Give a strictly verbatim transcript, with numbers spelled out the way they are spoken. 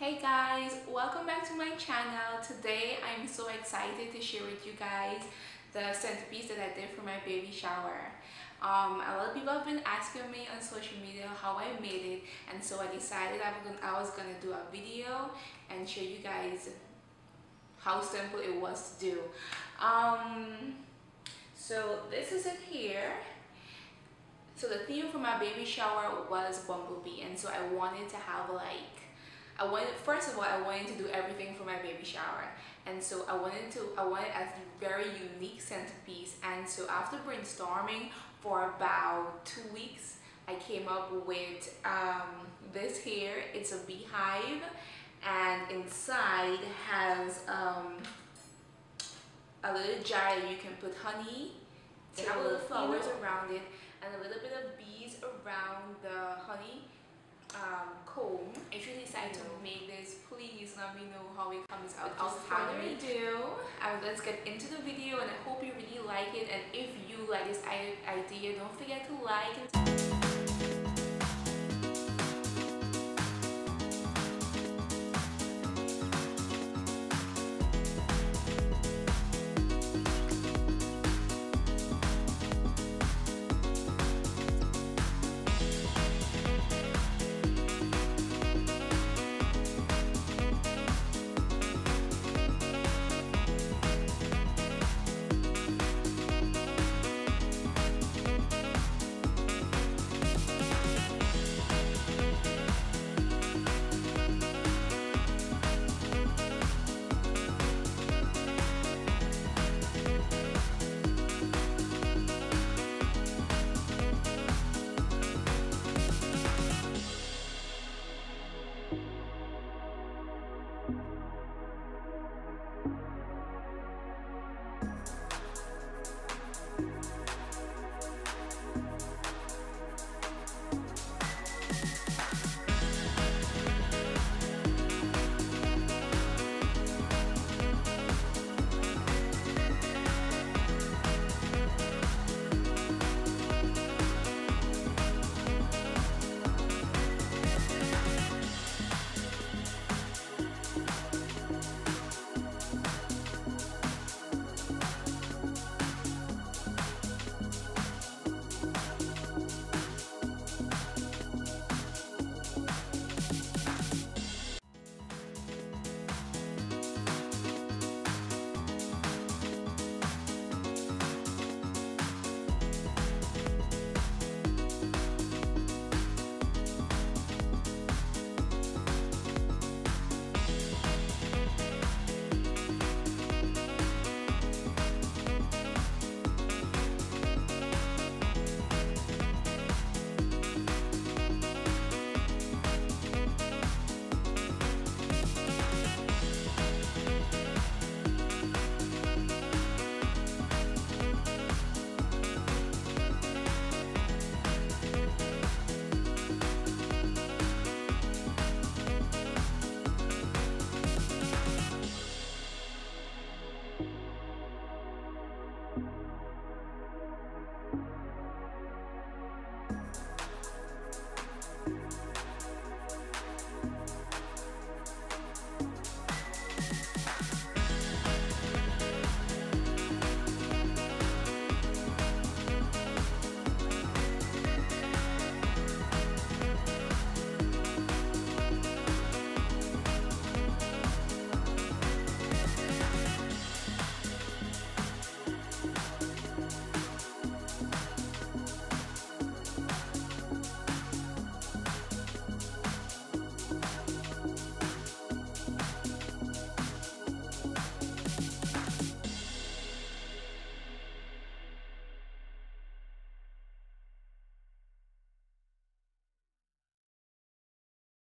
Hey guys, welcome back to my channel. Today I'm so excited to share with you guys the centerpiece that I did for my baby shower. Um, a lot of people have been asking me on social media how I made it, and so I decided I was gonna do a video and show you guys how simple it was to do. Um, so this is it here. So the theme for my baby shower was Bumblebee, and so I wanted to have like I wanted, first of all, I wanted to do everything for my baby shower, and so I wanted to, I wanted a very unique centerpiece. And so after brainstorming for about two weeks, I came up with um, this here. It's a beehive, and inside has um, a little jar that you can put honey. It has little flowers around it, and a little bit of bees around the honey. Um, comb. If you decide to make this, please let me know how it comes out. Without further ado, um, let's get into the video, and I hope you really like it. And if you like this idea, don't forget to like it.